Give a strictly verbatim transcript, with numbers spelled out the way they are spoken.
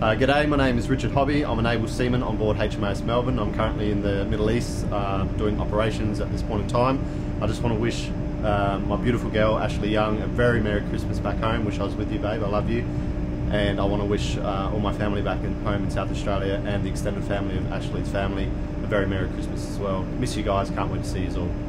Uh, g'day, my name is Richard Hobby. I'm an able seaman on board H M A S Melbourne. I'm currently in the Middle East uh, doing operations at this point in time. I just want to wish uh, my beautiful girl Ashley Young a very Merry Christmas back home. Wish I was with you, babe. I love you. And I want to wish uh, all my family back in home in South Australia and the extended family of Ashley's family a very Merry Christmas as well. Miss you guys, can't wait to see you all.